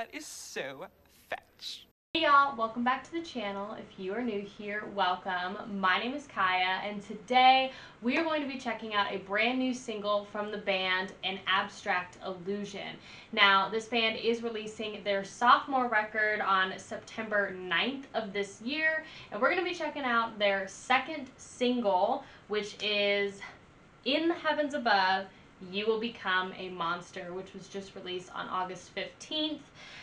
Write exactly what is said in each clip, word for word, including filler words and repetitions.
That is so fetch. Hey y'all, welcome back to the channel. If you are new here, welcome. My name is Kaya, and today we are going to be checking out a brand new single from the band An Abstract Illusion. Now, this band is releasing their sophomore record on September ninth of this year, and we're going to be checking out their second single, which is In the Heavens Above, You Will Become a Monster, which was just released on August fifteenth.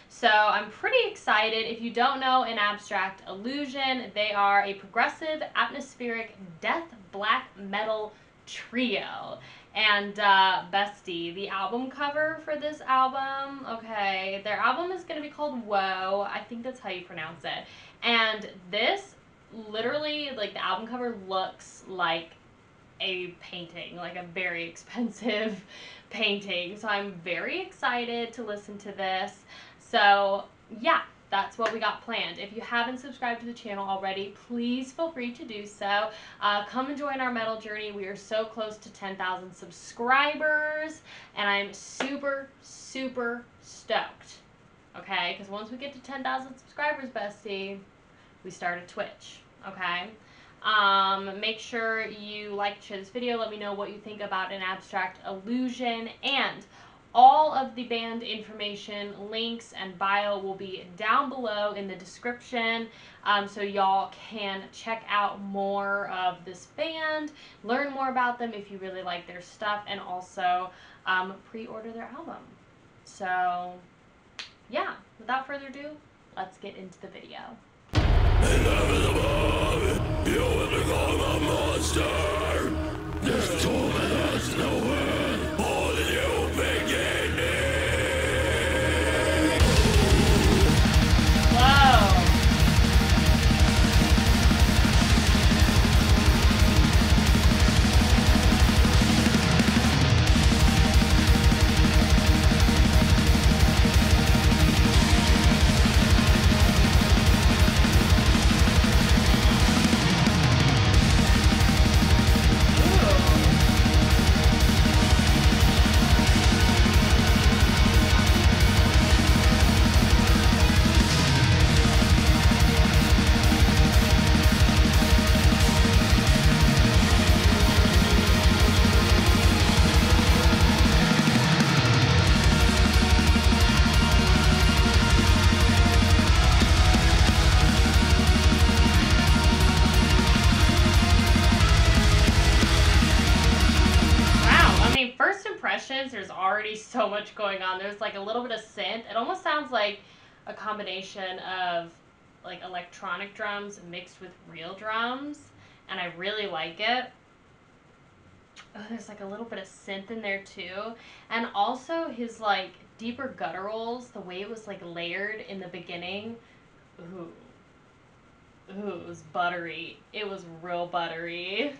So I'm pretty excited. If you don't know An Abstract Illusion, they are a progressive, atmospheric, death black metal trio. And uh, bestie, the album cover for this album, okay, their album is going to be called Woe. I think that's how you pronounce it. And this literally, like, the album cover looks like a painting, like a very expensive painting. So I'm very excited to listen to this. So yeah, that's what we got planned. If you haven't subscribed to the channel already, please feel free to do so. Uh, come and join our metal journey. We are so close to ten thousand subscribers, and I'm super, super stoked. Okay, because once we get to ten thousand subscribers, bestie, we start a Twitch. Okay. Um, make sure you like and share this video. Let me know what you think about An Abstract Illusion, and all of the band information, links, and bio will be down below in the description, um, so y'all can check out more of this band, learn more about them if you really like their stuff, and also um, pre-order their album. So yeah, without further ado, let's get into the video. In the heavens above, you will become a monster. This torment has no end. All new beginning. There's already so much going on. There's like a little bit of synth. It almost sounds like a combination of like electronic drums mixed with real drums, and I really like it. Oh, there's like a little bit of synth in there too, and also his like deeper gutturals, the way it was like layered in the beginning. Ooh, ooh, it was buttery. It was real buttery.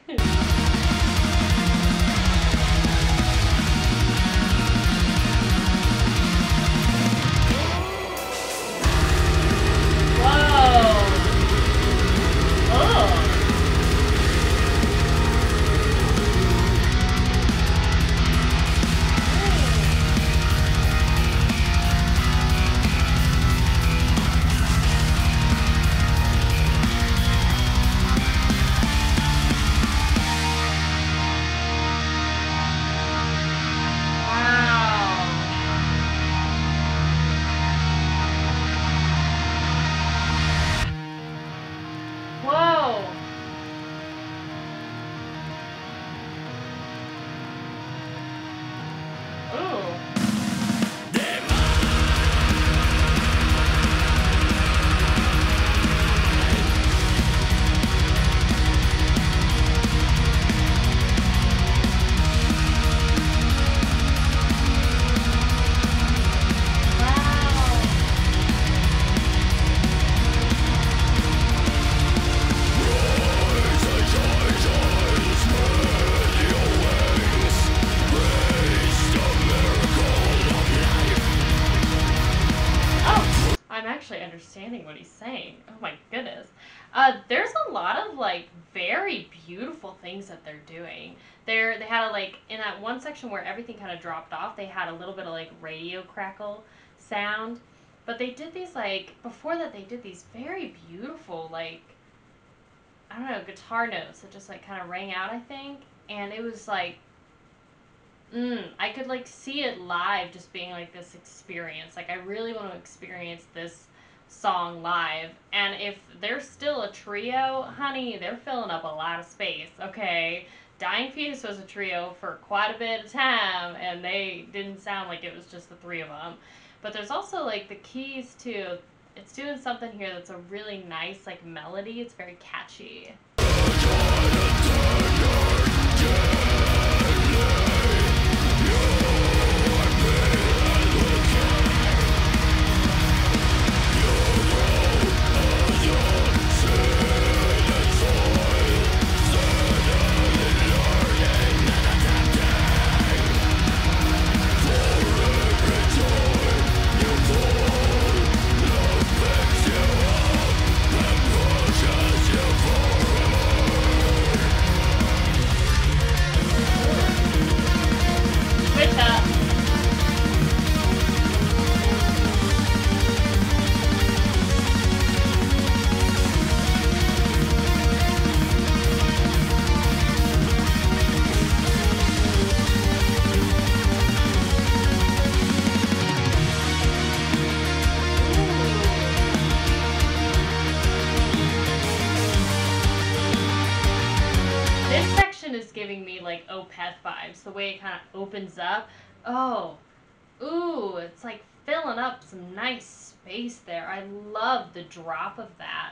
Understanding what he's saying. Oh my goodness. Uh, there's a lot of like very beautiful things that they're doing. They're, they had a like, in that one section where everything kind of dropped off, they had a little bit of like radio crackle sound. But they did these, like, before that they did these very beautiful, like, I don't know, guitar notes that just, like, kind of rang out, I think. And it was, like, mm, I could, like, see it live just being, like, this experience. Like, I really want to experience this song live. And if they're still a trio, honey, they're filling up a lot of space, okay? Dying Fetus was a trio for quite a bit of time, and they didn't sound like it was just the three of them. But there's also, like, the keys to... It's doing something here that's a really nice, like, melody. It's very catchy. Giving me, like, Opeth vibes, the way it kind of opens up. Oh, ooh, it's, like, filling up some nice space there. I love the drop of that.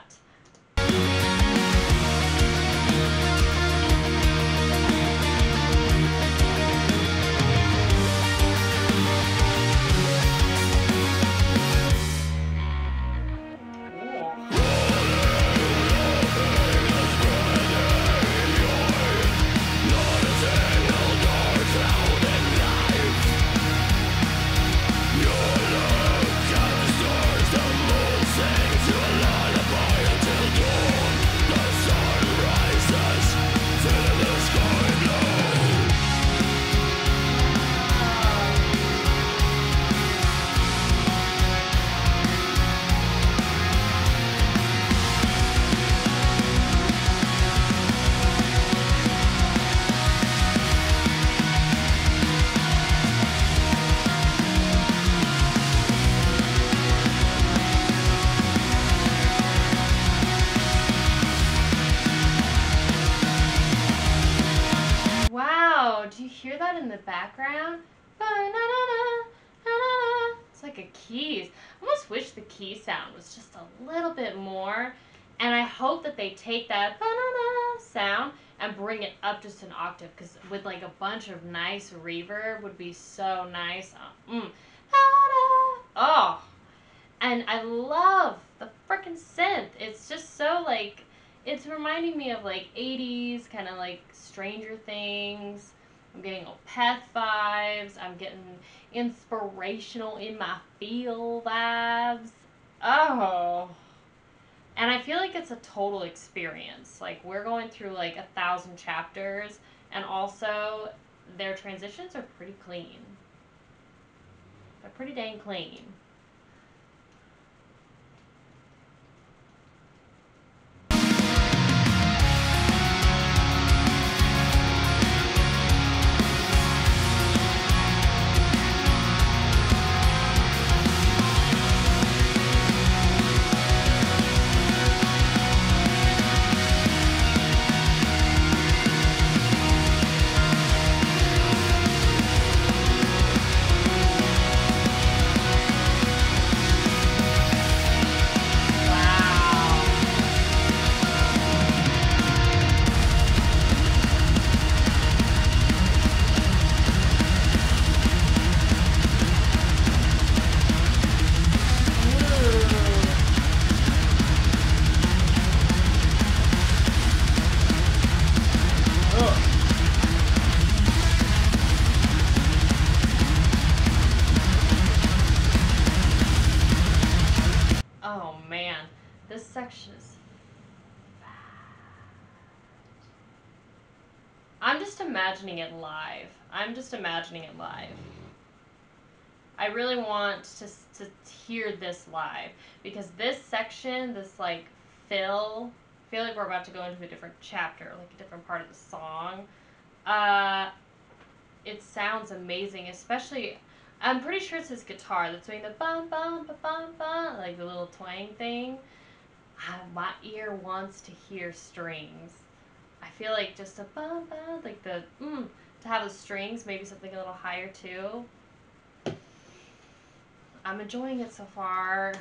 In the background, it's like a keys. I almost wish the key sound was just a little bit more, and I hope that they take that sound and bring it up just an octave, because with, like, a bunch of nice reverb would be so nice. Mm. Oh, and I love the freaking synth. It's just so, like, it's reminding me of, like, eighties, kind of like Stranger Things. I'm getting Opeth vibes. I'm getting inspirational in my feel vibes. Oh. And I feel like it's a total experience. Like, we're going through, like, a thousand chapters, and also their transitions are pretty clean. They're pretty dang clean. I'm just imagining it live. I'm just imagining it live. I I really want to to hear this live, because this section, this like fill, I feel like we're about to go into a different chapter, like a different part of the song. Uh, it sounds amazing, especially. I'm pretty sure it's his guitar that's doing the bum bum bum bum, like the little twang thing. I, my ear wants to hear strings. I feel like just a bum bum, like the mm, to have the strings, maybe something a little higher too. I'm enjoying it so far.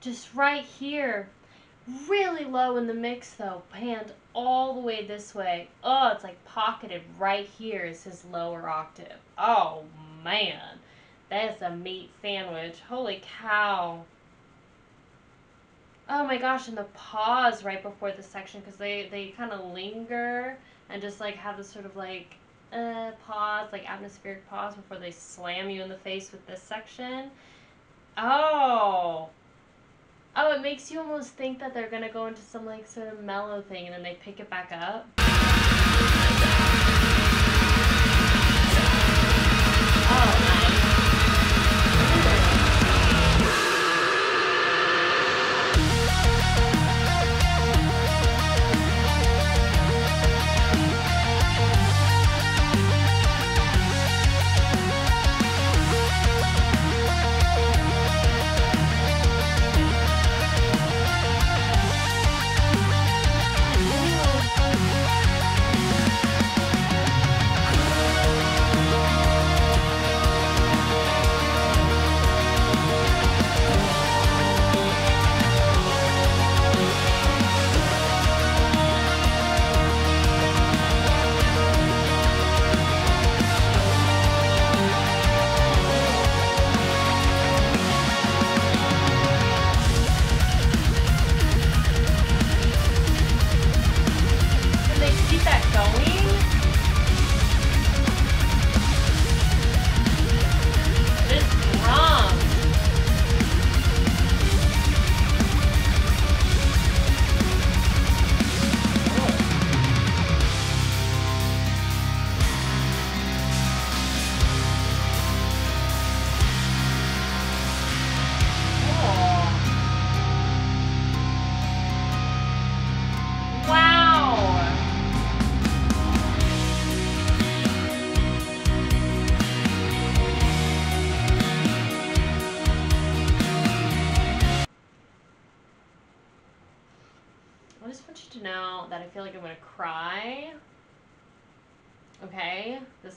Just right here, really low in the mix though, panned all the way this way. Oh, it's like pocketed right here is his lower octave. Oh man, that's a meat sandwich. Holy cow. Oh my gosh, and the pause right before the section, because they, they kind of linger and just like have this sort of like uh, pause, like atmospheric pause before they slam you in the face with this section. Oh. Oh, it makes you almost think that they're gonna go into some like sort of mellow thing, and then they pick it back up. Oh.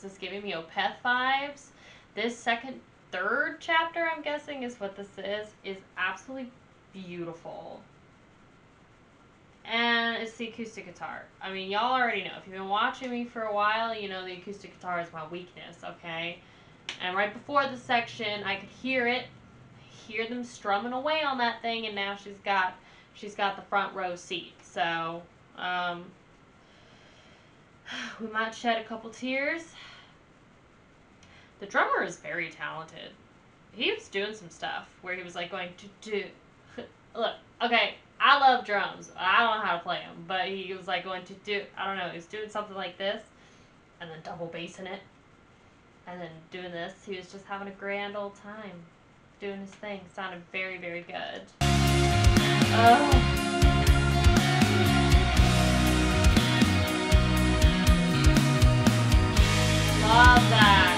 Is giving me Opeth vibes. This second, third chapter, I'm guessing, is what this is, is absolutely beautiful. And it's the acoustic guitar. I mean, y'all already know. If you've been watching me for a while, you know the acoustic guitar is my weakness, okay? And right before the section, I could hear it, hear them strumming away on that thing, and now she's got she's got the front row seat. So um, we might shed a couple tears. The drummer is very talented. He was doing some stuff where he was like going to do. Look, okay, I love drums. I don't know how to play them, but he was like going to do. I don't know. He was doing something like this, and then double bassing it, and then doing this. He was just having a grand old time, doing his thing. It sounded very, very good. Oh. Love that.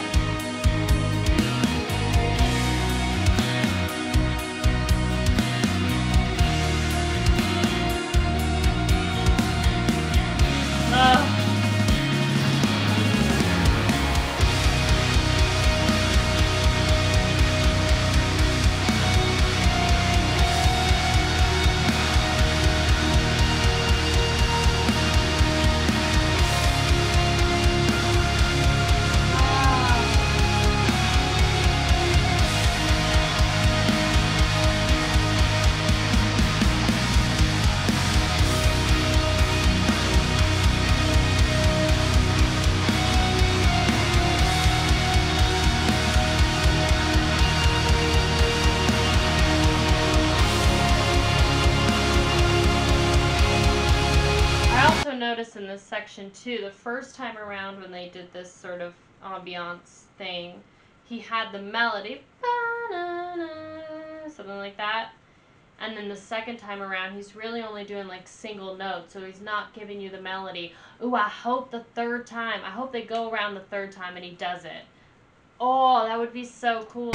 In this section too, the first time around when they did this sort of ambiance thing, he had the melody, something like that, and then the second time around he's really only doing like single notes, so he's not giving you the melody. Ooh, I hope the third time, I hope they go around the third time and he does it. Oh, that would be so cool.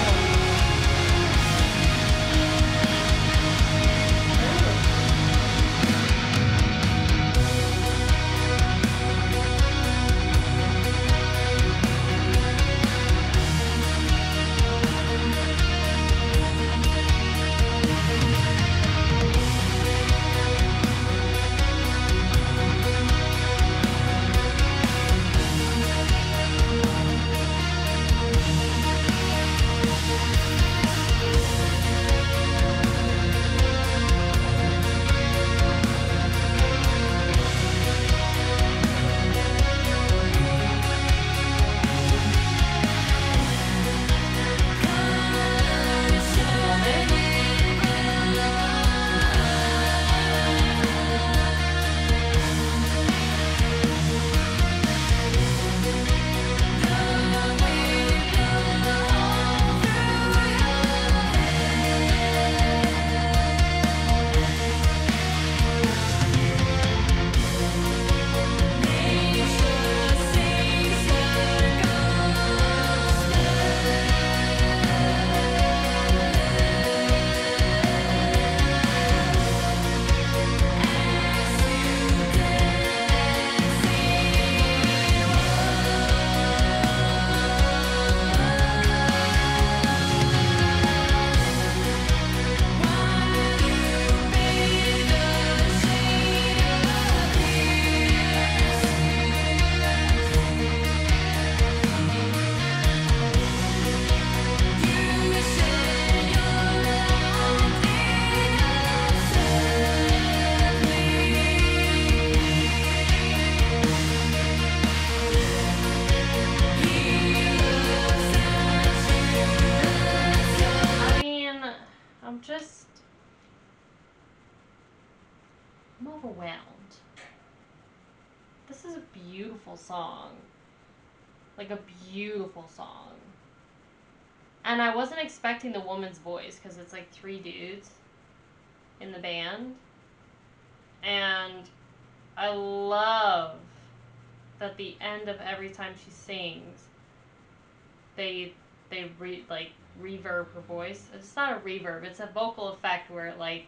Song, like a beautiful song, and I wasn't expecting the woman's voice because it's like three dudes in the band, and I love that the end of every time she sings they they re like reverb her voice. It's not a reverb, it's a vocal effect where it like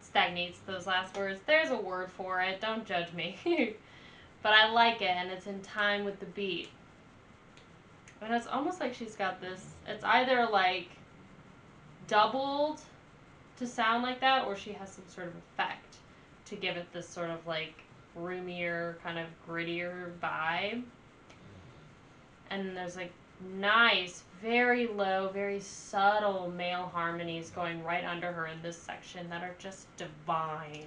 stagnates those last words. There's a word for it, don't judge me. But I like it, and it's in time with the beat. And it's almost like she's got this, it's either like doubled to sound like that, or she has some sort of effect to give it this sort of like roomier, kind of grittier vibe. And there's like Nice, very low, very subtle male harmonies going right under her in this section that are just divine.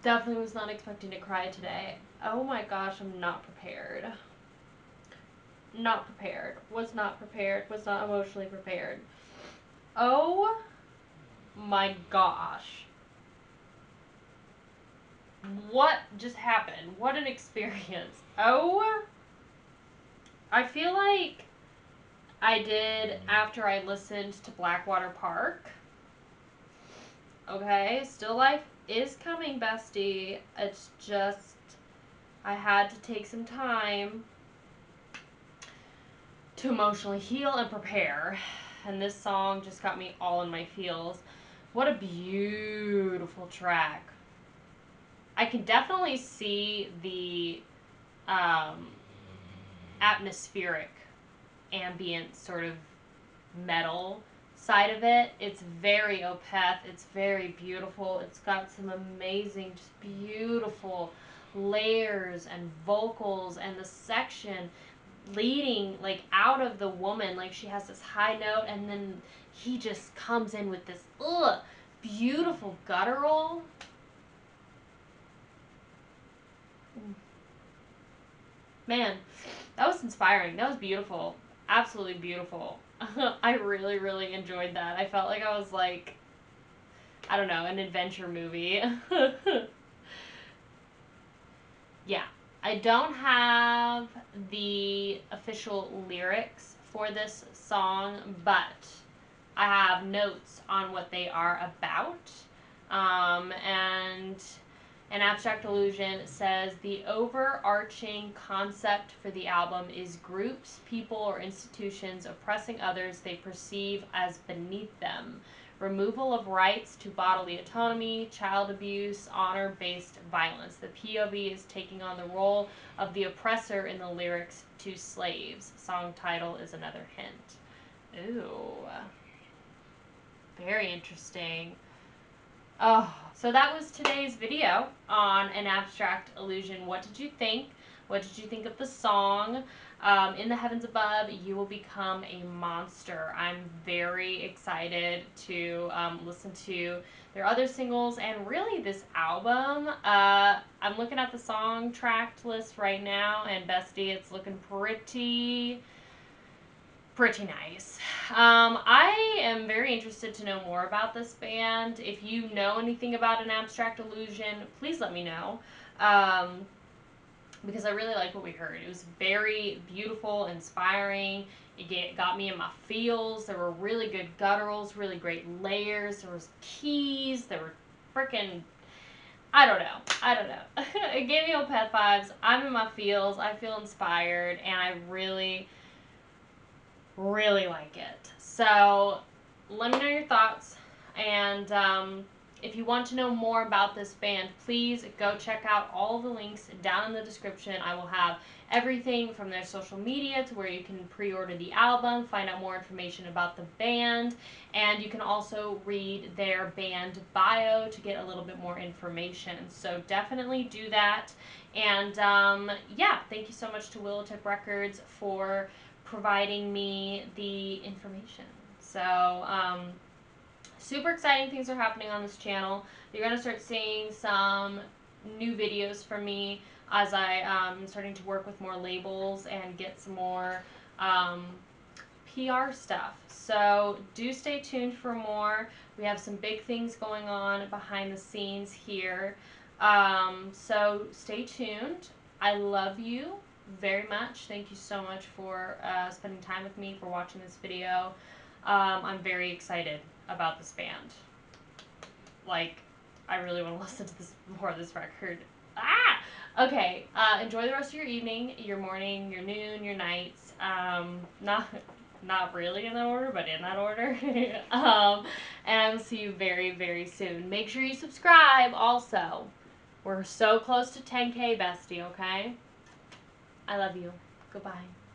Definitely was not expecting to cry today. Oh my gosh, I'm not prepared. Not prepared. Was not prepared. Was not emotionally prepared. Oh my gosh. What just happened? What an experience. Oh. I feel like I did after I listened to Blackwater Park. Okay, Still Life is coming, bestie. It's just I had to take some time to emotionally heal and prepare, and this song just got me all in my feels. What a beautiful track. I can definitely see the um, atmospheric ambient sort of metal side of it. It's very Opeth. It's very beautiful. It's got some amazing, just beautiful layers and vocals, and the section leading like out of the woman, like she has this high note, and then he just comes in with this ugh, beautiful guttural. Man, that was inspiring. That was beautiful. Absolutely beautiful. I really, really enjoyed that. I felt like I was like, I don't know, an adventure movie. Yeah. I don't have the official lyrics for this song, but I have notes on what they are about. Um, and An Abstract Illusion says the overarching concept for the album is groups, people, or institutions oppressing others they perceive as beneath them. Removal of rights to bodily autonomy, child abuse, honor-based violence. The P O V is taking on the role of the oppressor in the lyrics to slaves. Song title is another hint. Ooh. Very interesting. Oh, so that was today's video on An Abstract Illusion. What did you think? What did you think of the song? Um, In the Heavens Above, You Will Become a Monster. I'm very excited to um, listen to their other singles and really this album. Uh, I'm looking at the song tracked list right now, and bestie, it's looking pretty, pretty nice. Um, I am very interested to know more about this band. If you know anything about An Abstract Illusion, please let me know. Um... Because I really like what we heard. It was very beautiful, inspiring. It get, got me in my feels. There were really good gutturals, really great layers. There was keys. There were freaking, I don't know. I don't know. It gave me Opeth vibes. I'm in my feels. I feel inspired, and I really, really like it. So let me know your thoughts. And um, if you want to know more about this band, please go check out all the links down in the description. I will have everything from their social media to where you can pre-order the album, find out more information about the band, and you can also read their band bio to get a little bit more information. So definitely do that. And um, yeah, thank you so much to Willowtip Records for providing me the information. So, um... super exciting things are happening on this channel. You're going to start seeing some new videos from me as I am um, starting to work with more labels and get some more um, P R stuff. So do stay tuned for more. We have some big things going on behind the scenes here. Um, so stay tuned. I love you very much. Thank you so much for uh, spending time with me, for watching this video. Um, I'm very excited about this band. Like, I really want to listen to this more of this record. Ah! Okay, uh, enjoy the rest of your evening, your morning, your noon, your nights. Um, not, not really in that order, but in that order. um, and I will see you very, very soon. Make sure you subscribe also. We're so close to ten K, bestie, okay? I love you. Goodbye.